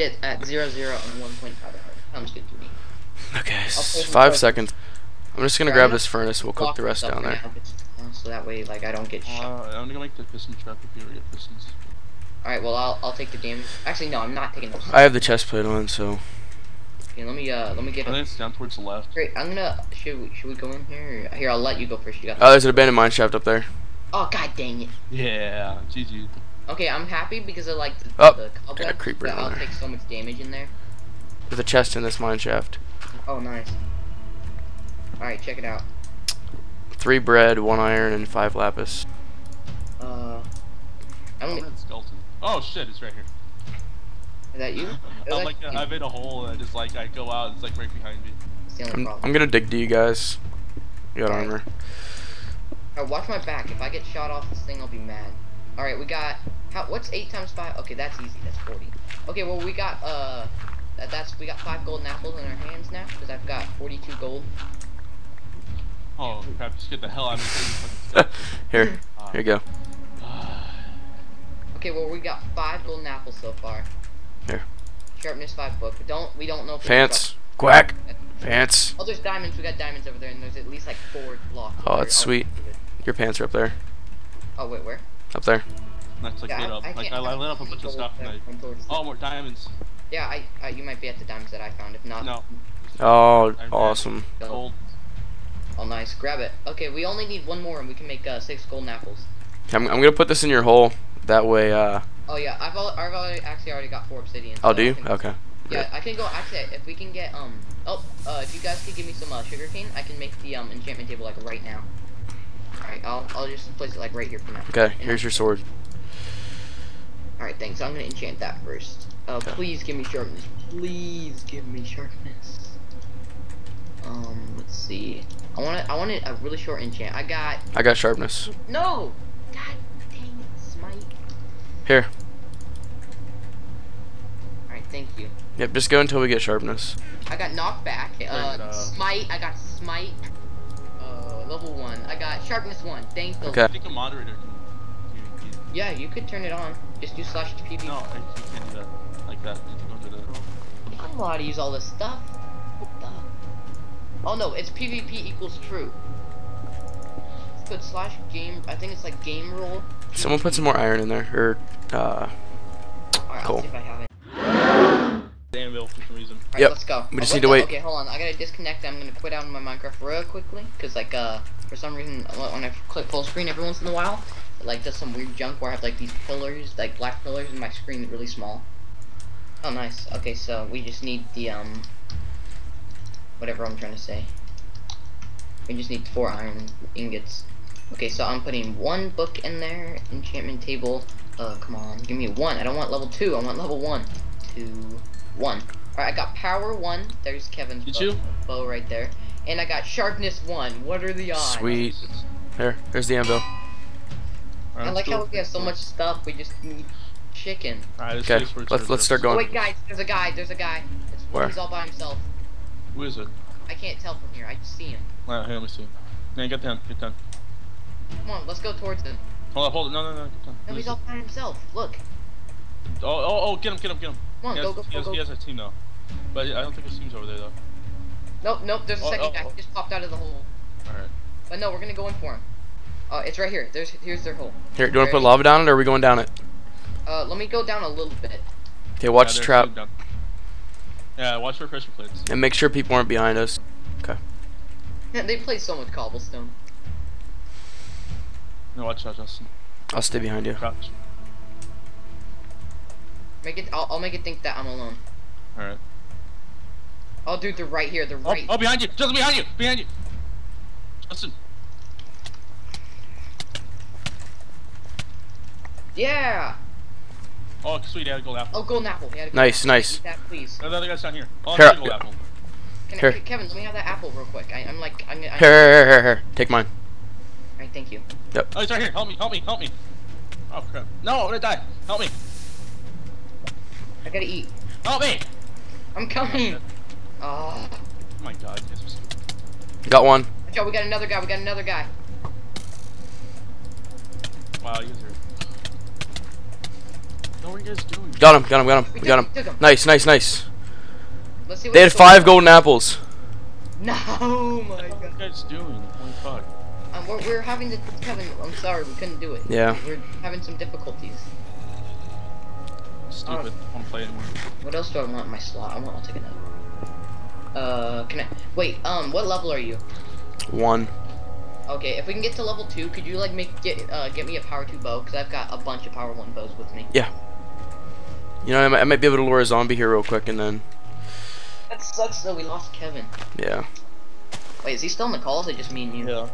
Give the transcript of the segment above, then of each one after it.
beat it at 0-0 and 1.5 hours. Sounds good to me. Okay, 5 seconds. I'm just gonna grab this furnace. We'll cook the rest down there. So that way, like, I don't get shot. I'm gonna make the piston trap if you ever get pistons. Alright, well, I'll take the damage. Actually, no, I'm not taking the damage. I have the chest plate on, so. Okay, let me get. I think it's down towards the left. Great, I'm gonna. Should we go in here? Or, here, I'll let you go first. You got. Oh, there's an abandoned mine shaft up there. Oh god, dang it. Yeah, GG. Okay, I'm happy because I like the cobwebs, creeper. I'll take so much damage in there. There's a chest in this mine shaft. Oh, nice. Alright, check it out. 3 bread, 1 iron, and 5 lapis. Oh shit, it's right here. Is that you? I made a hole and I go out and it's like right behind me. It's the only problem. I'm gonna dig to you guys. You got armor. Alright, watch my back. If I get shot off this thing, I'll be mad. Alright, we got... what's 8 times 5? Okay, that's easy. That's 40. Okay, well, we got, we got 5 golden apples in our hands now, because I've got 42 gold. Oh, crap, just get the hell out of me. Here you go. Okay, well, we got 5 golden apples so far. Here. Sharpness 5 book. We don't know if pants. Quack. Pants. Oh, there's diamonds. We got diamonds over there, and there's at least like 4 blocks. Oh, that's sweet. Your pants are up there. Oh, wait, where? Up there. That's like lit up. I lit up a bunch of stuff tonight. Oh, more diamonds. Yeah, you might be at the diamonds that I found. If not, no. Oh, awesome. Gold. Oh, nice. Grab it. Okay, we only need 1 more, and we can make 6 golden apples. I'm gonna put this in your hole. That way. Oh yeah, I've already got 4 obsidian. So do you? Okay. Yeah, I can go. Actually, if we can get if you guys could give me some sugarcane, I can make the enchantment table like right now. Alright, I'll just place it like right here for now. Okay, here's your sword. Alright, thanks. I'm gonna enchant that first. Please give me sharpness. Please give me sharpness. Let's see. I wanted a really short enchant. I got sharpness. No! God dang it, Smite. Here. Alright, thank you. Yep, just go until we get sharpness. I got knockback, smite, I got smite. Level 1. I got sharpness 1. Thank you. Okay. I think a moderator can. Yeah, you could turn it on. Just do /PB. No, I can't do that. Like that. You can go to the. I don't know how to use all this stuff. What the? Oh no, it's PvP = true. Let's put /game. I think it's like game roll. Someone put some more iron in there, or Alright, cool. I'll see if I have it. Damn, Bill, for some reason. Alright, yep. Let's go. We just need to wait. Okay, hold on. I gotta disconnect. I'm gonna quit out of my Minecraft real quickly, cause like for some reason when I click full screen every once in a while, it like does some weird junk where I have like these pillars, like black pillars, and my screen is really small. Oh, nice. Okay, so we just need the whatever I'm trying to say. We just need 4 iron ingots. Okay, so I'm putting 1 book in there, enchantment table. Come on, give me 1. I don't want level 2. I want level 1, 2, 1. Alright, I got power 1. There's Kevin's bow right there, and I got sharpness 1. What are the odds? Sweet. There's the anvil. Right, I like how we have so much stuff. We just need chicken. Alright, okay, let's start going. Oh, wait, guys, there's a guy. Where? He's all by himself. Who is it? I can't tell from here. I just see him. Alright, here, let me see. Man, get down. Come on, let's go towards him. Hold on. No. Get down. No, he's all by himself. Look. Oh, get him. Come on, go. He has a team now. But I don't think his team's over there, though. Nope, there's a second guy. He just popped out of the hole. Alright. But no, we're gonna go in for him. It's right here. Here's their hole. Here, do you want to put lava down it, or are we going down it? Let me go down a little bit. Okay, watch the trap. Yeah, watch for pressure plates. And make sure people aren't behind us. Okay. Yeah, they play so much cobblestone. No, watch out, Justin. I'll stay behind you. Crouch. I'll make it think that I'm alone. Alright. Oh, dude, they're right here. Oh, behind you! Justin, behind you! Justin! Yeah! Oh, sweet, I had a gold apple. Oh, golden apple. Nice. That, please. No, the other guy's down here. Oh, I had a gold apple. Kevin, let me have that apple real quick. I'm here. Take mine. Alright, thank you. Yep. Oh, he's right here. Help me. Oh, crap. No, I'm gonna die. Help me. I gotta eat. Help me! I'm coming. Oh. Oh my god. Got one. Yo, we got another guy. Wow, you guys are. What were you guys doing? Got him. Nice. Let's see what they had. 5 golden apples. No, my God. What are you guys doing? Holy fuck. We're having to, Kevin, I'm sorry, we couldn't do it. Yeah. We're having some difficulties. Stupid. I don't play anymore. What else do I want in my slot? I'll take another. Can I? Wait, what level are you? 1. Okay, if we can get to level 2, could you like get me a power 2 bow? Cause I've got a bunch of power 1 bows with me. Yeah. You know, I might be able to lure a zombie here real quick, and then. That sucks though. We lost Kevin. Yeah. Wait, is he still in the calls? Or just me and you? Yeah.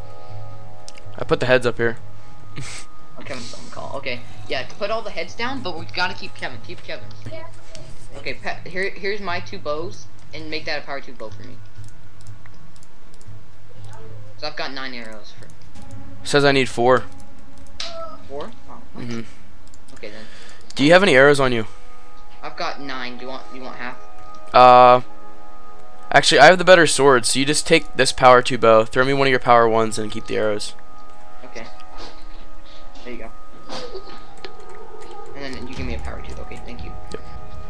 I put the heads up here. Kevin's still on the call. Okay. Yeah, to put all the heads down, but we've got to keep Kevin. Keep Kevin. Yeah. Okay. Here's my 2 bows, and make that a power 2 bow for me. So I've got 9 arrows. For... Says I need 4. 4? Oh, mm-hmm. Okay then. Do you have any arrows on you? I've got 9. Do you want half? Actually, I have the better sword. So you just take this power 2 bow, throw me one of your power 1s, and keep the arrows. Okay. There you go. And then you give me a power 2. Okay, thank you. Yep.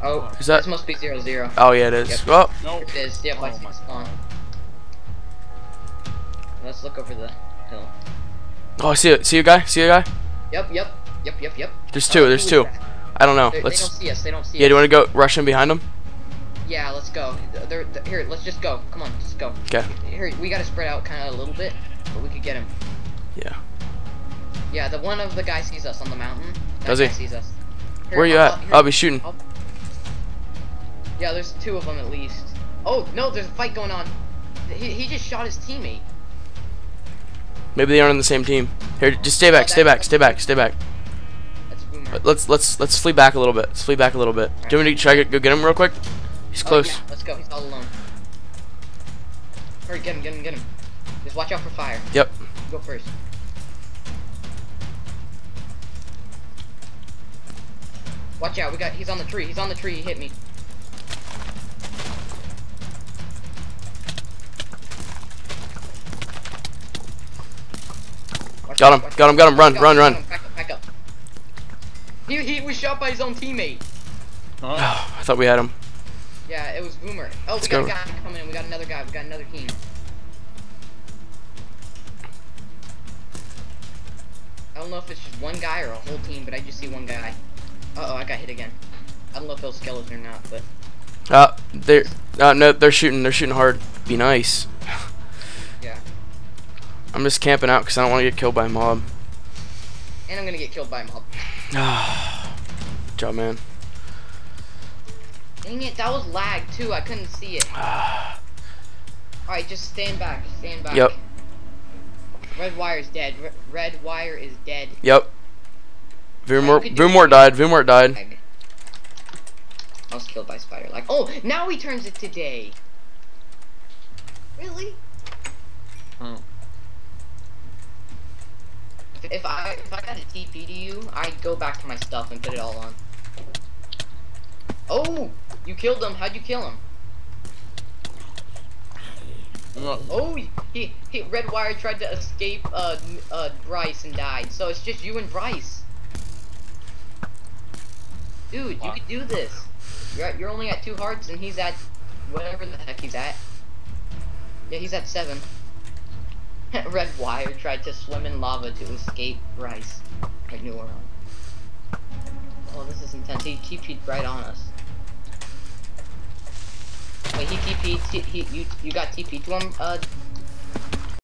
Oh, is that... this must be 0-0. Oh yeah, it is. Yep. Oh. Nope. It is. Yep, I see spawn. Let's look over the hill. Oh, I see it. See a guy? See a guy? Yep. There's 2. There's 2. I don't know. Let's... They don't see us. Yeah, do you want to go rush in behind them? Yeah, let's go. Here, let's just go. Come on, just go. Okay. Here, we got to spread out kind of a little bit, but we could get him. Yeah. Yeah, the one of the guy sees us on the mountain. Does he? Sees us. Here, where are you at? Here. I'll be shooting. Yeah, there's 2 of them at least. Oh, no, there's a fight going on. He just shot his teammate. Maybe they aren't on the same team. Here, just stay back, stay back. That's a boomer. Let's flee back a little bit. Right. Do you want me to try to go get him real quick? He's close. Yeah. Let's go. He's all alone. Hurry, get him. Just watch out for fire. Yep. Go first. Watch out. He's on the tree. He hit me. Got him. Run. Back up. He was shot by his own teammate. Oh, I thought we had him. Yeah, it was Boomer. Oh, we got a guy coming in. We got another guy. We got another team. I don't know if it's just one guy or a whole team, but I just see one guy. I got hit again. I don't know if those skeletons or not, but. No, they're shooting. They're shooting hard. Be nice. I'm just camping out because I don't want to get killed by a mob. And I'm going to get killed by a mob. Good job, man. Dang it, that was lag too. I couldn't see it. Alright, just stand back. Yep. Red wire is dead. Red wire is dead. Yep. Voomort died. I was killed by spider lag. Oh, now he turns it to day. Really? Oh. If I got a TP to you, I'd go back to my stuff and put it all on. Oh! You killed him. How'd you kill him? Oh! He Red Wire tried to escape Bryce and died. So it's just you and Bryce. Dude, you could do this. You're only at 2 hearts and he's at whatever the heck he's at. Yeah, he's at 7. Red Wire tried to swim in lava to escape Bryce. Like New Orleans. Oh, this is intense. He TP'd right on us. Wait, he TP'd. You got TP'd to him,